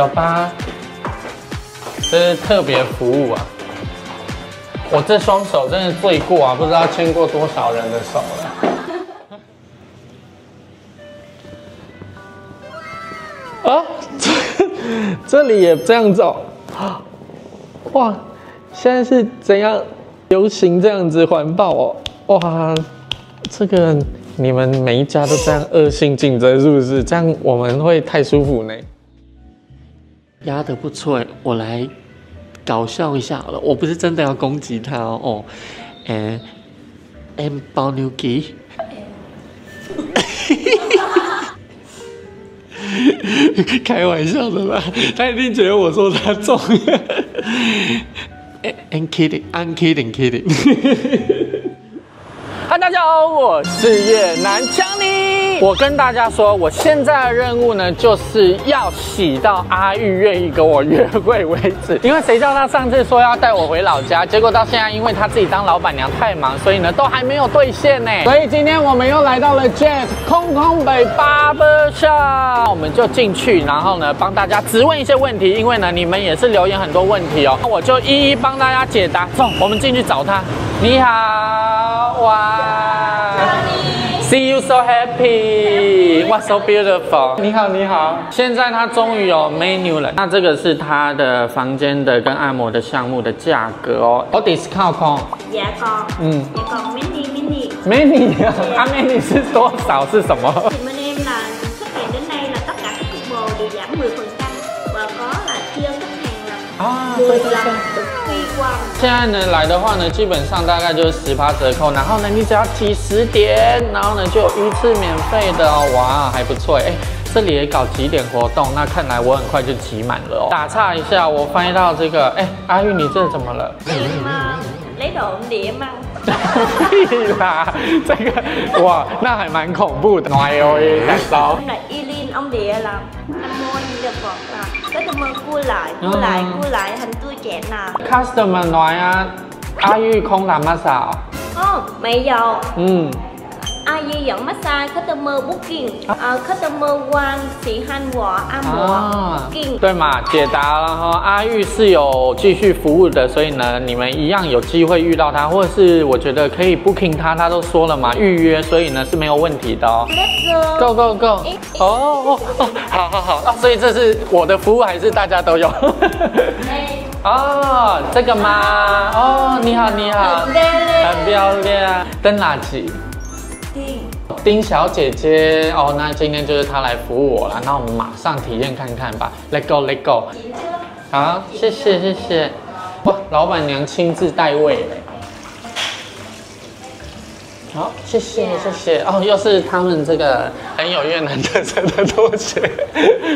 小巴，这是特别服务啊！我这双手真的罪过啊，不知道牵过多少人的手了。啊，这里也这样走，哇！现在是怎样流行这样子环抱哦？哇，这个你们每一家都这样恶性竞争是不是？这样我们会太舒服呢。 压得不错，我来搞笑一下好了。我不是真的要攻击他哦。哦，M 包牛鸡，开玩笑的啦，他一定觉得我说他中。I'm kidding, I'm kidding, kidding。嗨，大家好，我是越南Johnny。 我跟大家说，我现在的任务呢，就是要洗到阿玉愿意跟我约会为止。因为谁叫他上次说要带我回老家，结果到现在，因为他自己当老板娘太忙，所以呢都还没有兑现呢。所以今天我们又来到了 Jet 空空北 Barber Shop， 我们就进去，然后呢帮大家质问一些问题，因为呢你们也是留言很多问题哦，我就一一帮大家解答。走，我们进去找他。你好，哇。 See you so happy, what's so beautiful. 你好，你好。现在它终于有 menu 了。那这个是它的房间的跟按摩的项目的价格哦。我 discount 空。也空。嗯。也空 mini mini。mini 啊，它 mini 是多少？是什么？Thì bên em là khách hàng đến đây là tất cả các combo đều giảm 10% và có là chiêu khách hàng là 10 lần。 现在呢来的话呢，基本上大概就是10%折扣，然后呢你只要集10点，然后呢就有1次免费的哦，哇，还不错哎。这里也搞集点活动，那看来我很快就集满了哦。打岔一下，我翻到这个，哎，阿玉你这怎么了？雷斗碟吗？对啦，这个哇，那还蛮恐怖的。哎呦喂，太骚。 Ông địa là anh mua gì được còn là customer cua lại hình tươi trẻ nào customer nói ai không làm massage không mày giàu ai dẫn massage customer booking customer one 喜欢我按摩 booking 对嘛解答了哈阿玉是有继续服务的，所以呢你们一样有机会遇到他，或者是我觉得可以 booking 他，他都说了嘛预约，所以呢是没有问题的哦。Let's go go go go。 哦哦，好好好啊！所以这是我的服务还是大家都有？哦，这个吗？哦，你好你好，很漂亮，灯垃圾。丁小姐姐哦，那今天就是她来服务我了，那我们马上体验看看吧。Let go let go。好，谢谢谢谢。哇，老板娘亲自带位了。好，谢谢谢谢哦，又是他们这个很有越南特色的拖鞋，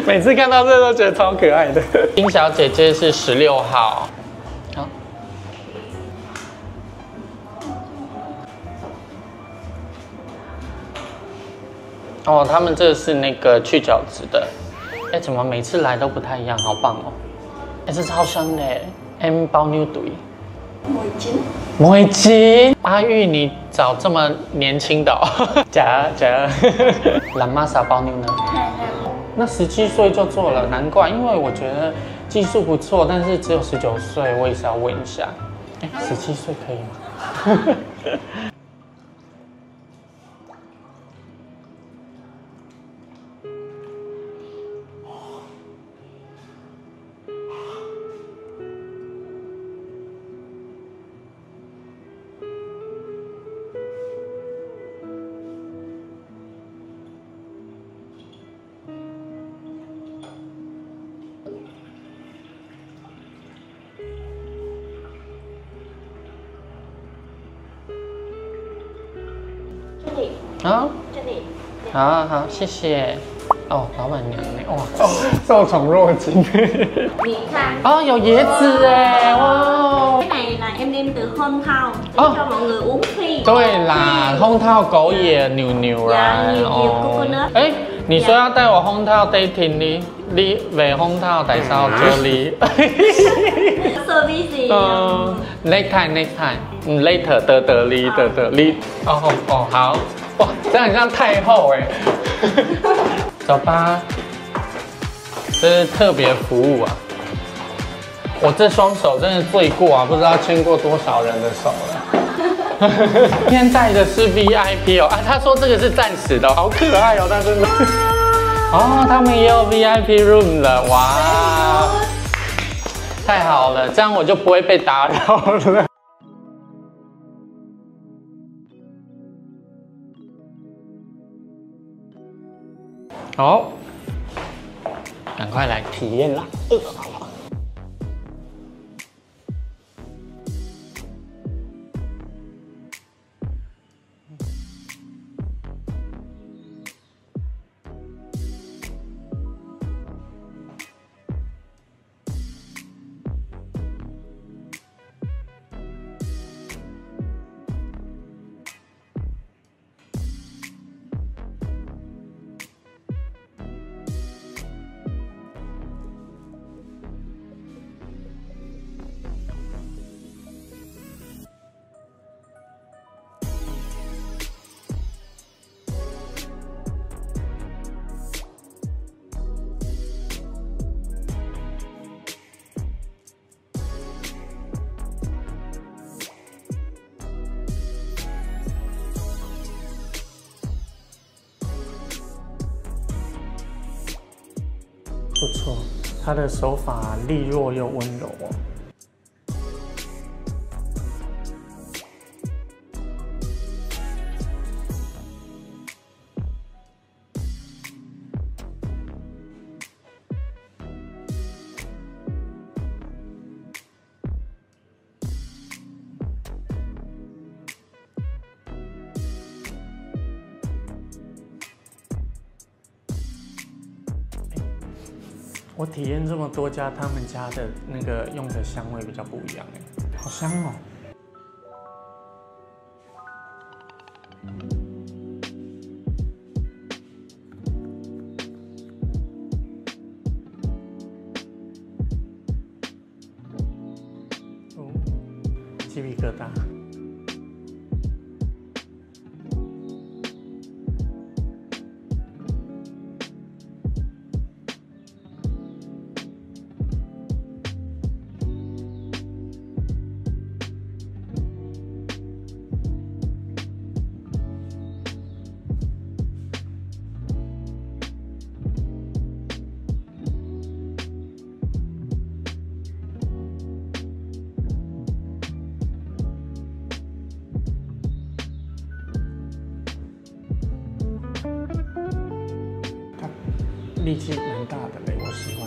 每次看到这都觉得超可爱的。丁小姐姐是16号，好。哦，他们这是那个去角质的，哎，怎么每次来都不太一样，好棒哦！哎，这超香的 ，M 包牛肚。 魔芋精，阿玉，你找这么年轻的、哦，假，蓝玛莎包妞呢？那17岁就做了，难怪，因为我觉得技术不错，但是只有19岁，我也是要问一下，哎，17岁可以吗？啊，这里，好好，谢谢。哦，老板娘呢？哇，受宠若惊。你看，哦，有椰子哎，哇！cái này là em đem từ hôm thao cho mọi người uống khi。对啦，烘套狗也牛啦，哦。哎，你说要带我烘套 dating 呢？你未烘套，大嫂这里。service。next time，later 的哩。哦好。 哇，这很像太后哎！走吧，这这是特别服务啊！我这双手真的罪过啊，不知道牵过多少人的手了。今天戴的是 VIP 哦，啊，他说这个是暂时的，好可爱哦，他真的。哦，他们也有 VIP room 了，哇！太好了，这样我就不会被打扰了。 好，赶快来体验啦！不错，他的手法利落又温柔哦。我体验这么多家，他们家的那个用的香味比较不一样哎，好香哦！哦，鸡皮疙瘩。 力气蛮大的嘞，我喜欢。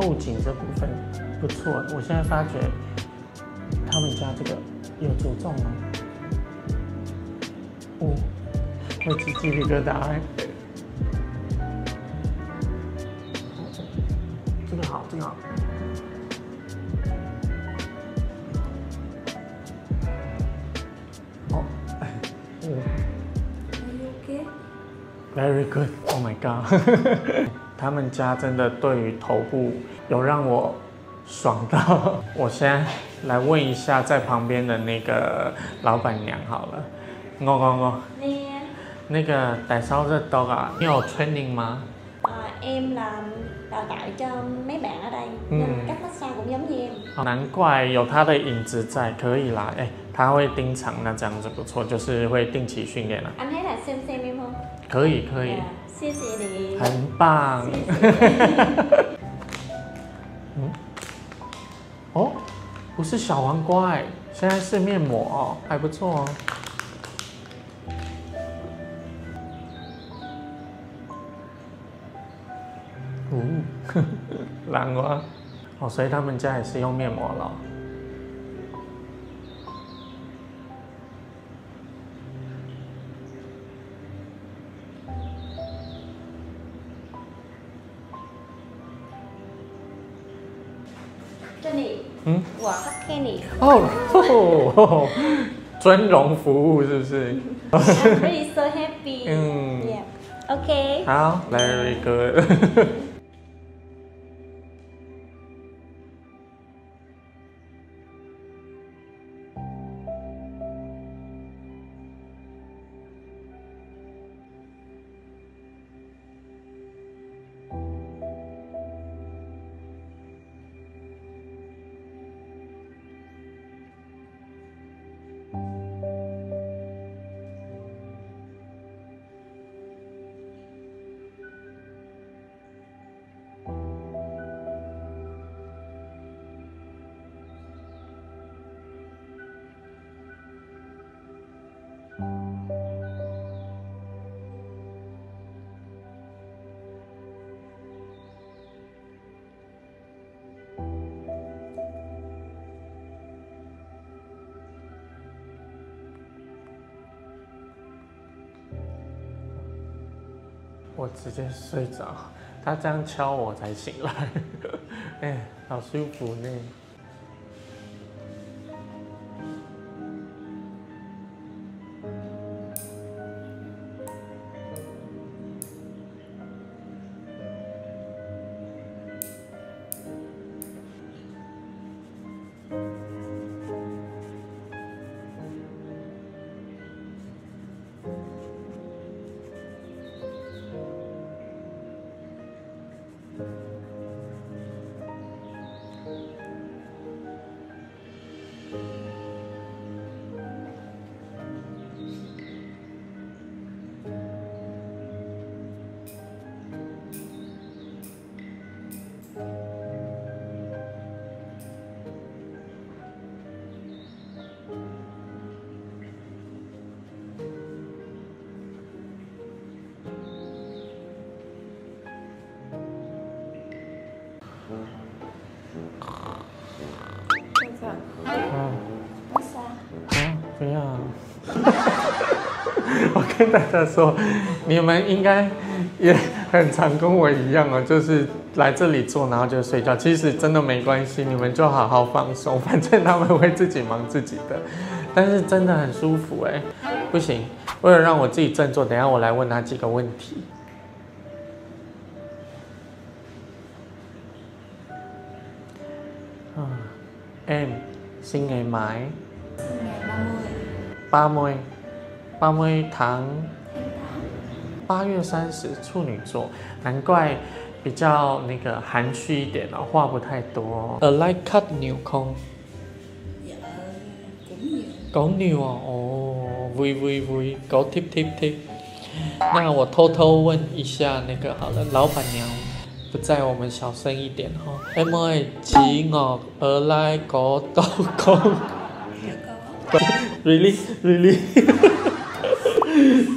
后颈这部分不错，我现在发觉他们家这个有着重哦。哦，我起鸡皮疙瘩。这个好，这个好。哦，嗯 ，Very good. Oh my god. 他们家真的对于头部有让我爽到，我先来问一下在旁边的那个老板娘好了，我，那個 tại sao rất to à? 你有 training 吗？Em là đào tạo cho mấy bạn ở đây, nên cách massage cũng giống như em. 难怪有他的影子在，可以啦，哎。他会盯场，那这样子不错，就是会定期训练了。安排来xem xem em không？ 可以可以。谢谢你。很棒。谢谢。嗯，哦，不是小黄瓜哎，现在是面膜哦，还不错哦。 难怪哦，所以他们家也是用面膜了。这里，嗯，我给你哦，尊荣服务是不是 ？I'm really so happy. 嗯 ，Yeah. Okay. 好 ，Very good. 我直接睡着，他这样敲我才醒来，哎、欸，好舒服呢。不要！我跟大家说，你们应该也很常跟我一样哦，就是来这里做，然后就睡觉。其实真的没关系，你们就好好放松，反正他们会自己忙自己的。但是真的很舒服哎，不行，为了让我自己振作，等一下我来问他几个问题。 Em sinh ngày mấy? Ngày 30. 30 tháng 8月30，处女座，难怪比较那个含蓄一点哦，话不太多。Like cut nhiều không? Dạ cũng nhiều. Có nhiều à? Ồ, vui vui vui, có thích thích thích. 那我偷偷问一下那个好了，老板娘。 不在，我们小声一点哈。Em ơi, chị Ngọc ở lại có đau không? Really, really，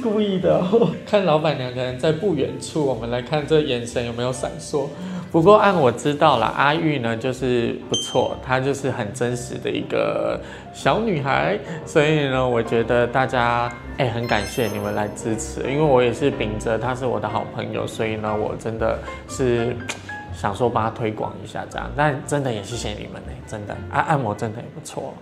故意的、哦。看老板娘可能在不远处，我们来看这眼神有没有闪烁。不过按我知道啦，阿玉呢就是不错，她就是很真实的一个小女孩，所以呢，我觉得大家。 哎、欸，很感谢你们来支持，因为我也是秉着他是我的好朋友，所以呢，我真的是想说帮他推广一下这样，但真的也谢谢你们哎、欸，真的啊，按摩真的也不错。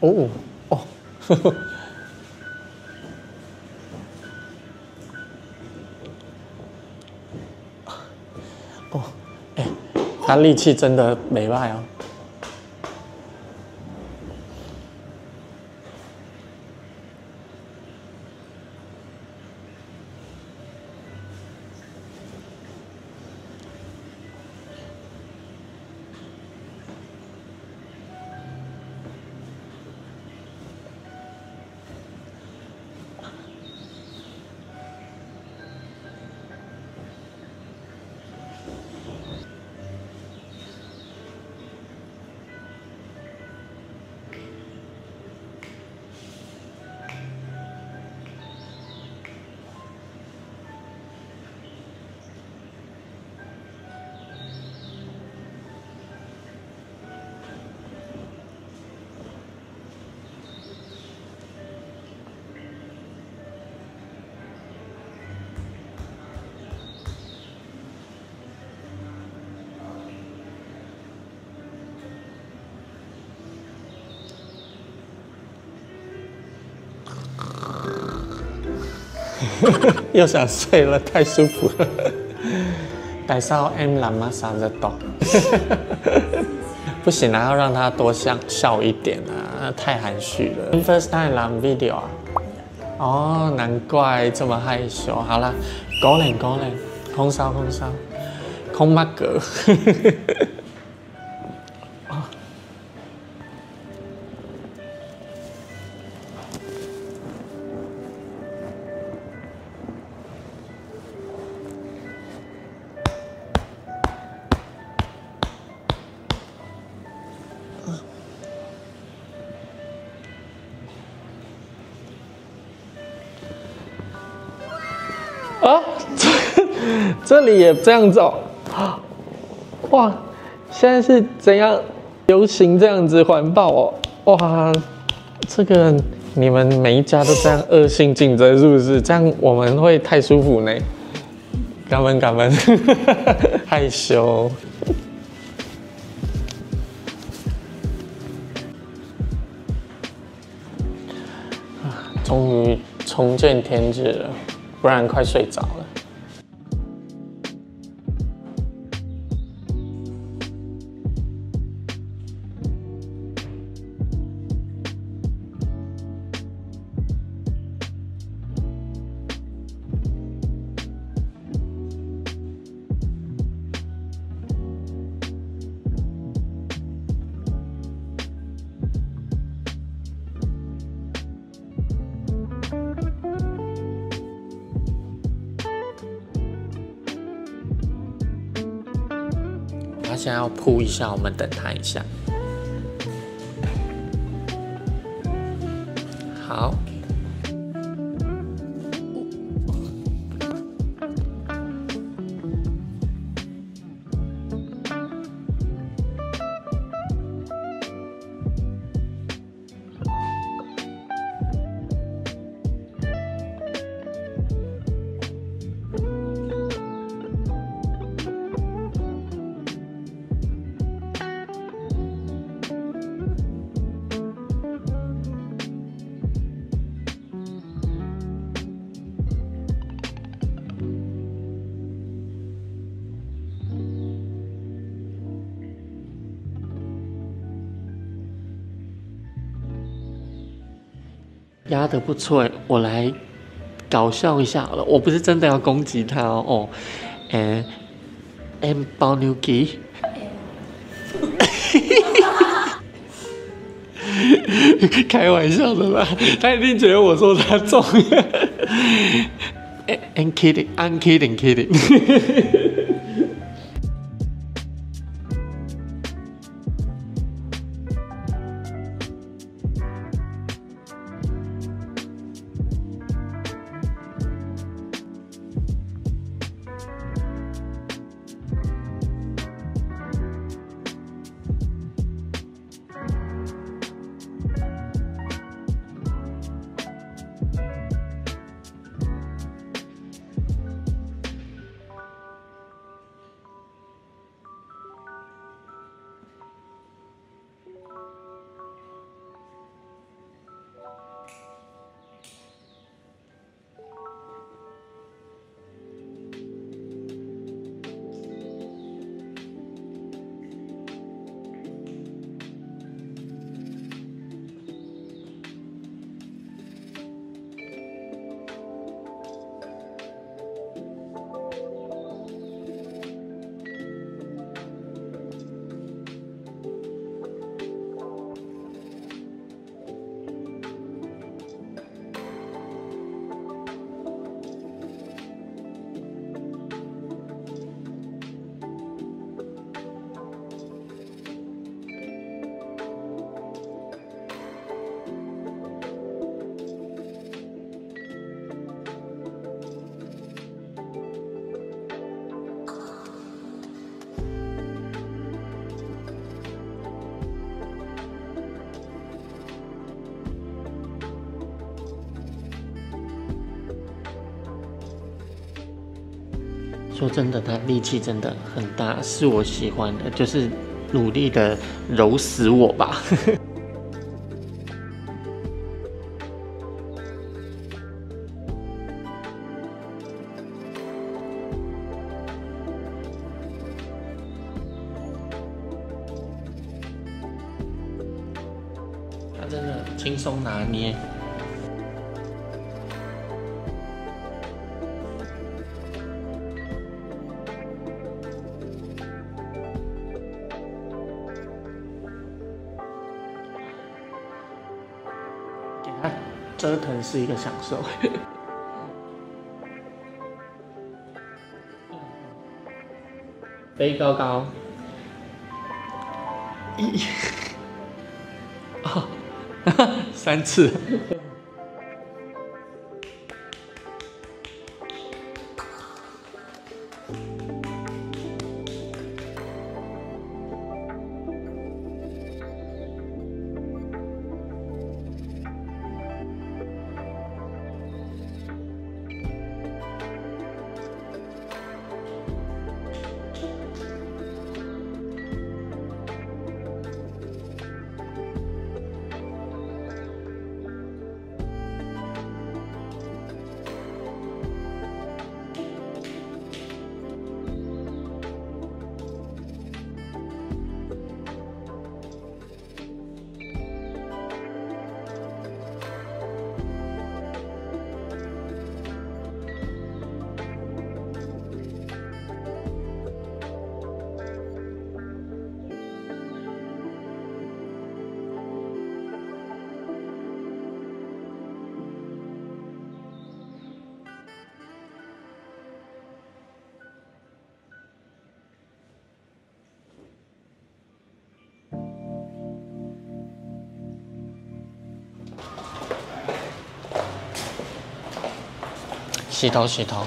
哦哦，呵呵。哦，哎、欸，他力气真的没赖哦。 又想睡了，太舒服了。tại sao em làm massage tóc？ 不行啊，要让他多笑一点啊，太含蓄了。First time làm video 啊？哦，难怪这么害羞。好啦，cố lên cố lên，không sao không sao，không mắc cỡ。啊，这里也这样走、哦，哇！现在是怎样流行这样子环抱哦？哇，这个你们每一家都这样恶性竞争是不是？这样我们会太舒服呢？感恩感恩，害羞。 终于重见天日了，不然快睡着了。他现在要扑一下，我们等他一下。好。压得不错，我来搞笑一下好了。我不是真的要攻击他哦。哦，em bao nhiêu ký？ 开玩笑的啦，他一定觉得我说他重。I'm kidding, I'm kidding, kidding. 说真的，他力气真的很大，是我喜欢的，就是努力的揉死我吧。他真的轻松拿捏。 折腾是一个享受。飞高高。一。哦，3次。洗头，洗头。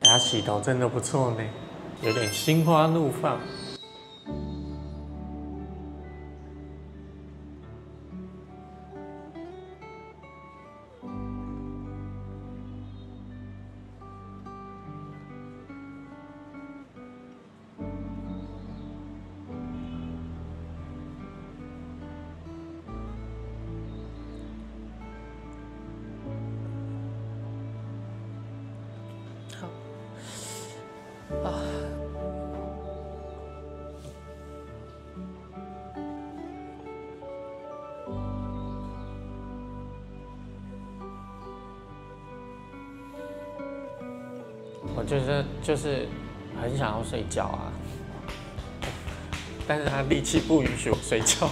他洗头真的不错呢，有点心花怒放。 啊！我觉得就是很想要睡觉啊，但是他力气不允许我睡觉。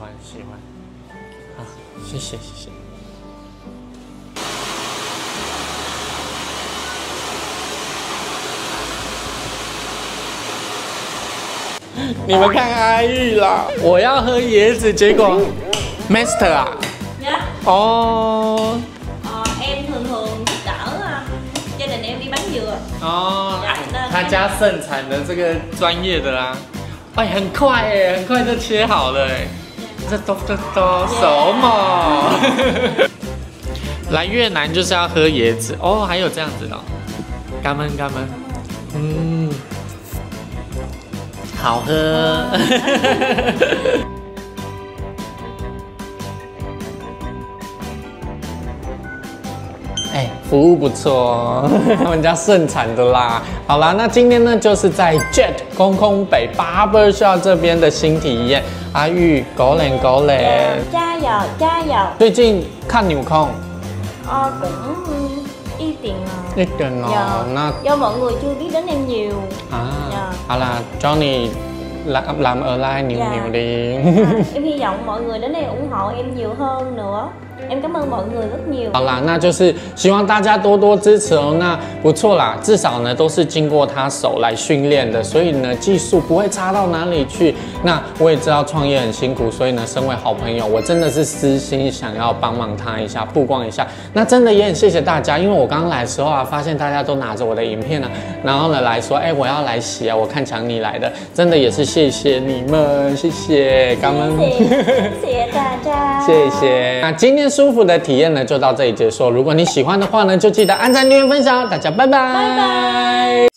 欢喜欢。好，谢谢谢谢。你们看阿玉啦，我要喝椰子，结果 Master 啊。哦。 哦，他家盛产的这个专业的啦，哎，很快哎，很快就切好了哎，这都熟嘛。来越南就是要喝椰子哦，还有这样子的、哦，干闷干闷，嗯，好喝。哎，服务不错哦，他们家盛产的啦。好啦，那今天呢就是在 Jet 空空北 Barber Shop 这边的新体验。阿玉，狗脸狗脸，加油加油！最近看扭không？哦，cũng ít tiền rồi. Ít tiền rồi. Nó do mọi người chưa biết đến em nhiều. À, hoặc là Johnny làm ở lại nhiều nhiều đi. Em hy vọng mọi người đến đây ủng hộ em nhiều hơn nữa. Em cảm ơn mọi người rất nhiều。好啦，那就是希望大家多多支持哦。那不错啦，至少呢都是经过他手来训练的，所以呢技术不会差到哪里去。那我也知道创业很辛苦，所以呢身为好朋友，我真的是私心想要帮忙他一下，曝光一下。那真的也很谢谢大家，因为我刚来的时候啊，发现大家都拿着我的影片啊，然后呢来说，哎、欸，我要来洗啊，我看强尼来的，真的也是谢谢你们，谢谢，感恩，谢谢大家，谢谢。那今天。 舒服的体验呢，就到这里结束。如果你喜欢的话呢，就记得按赞、留言、分享。大家拜拜。拜拜。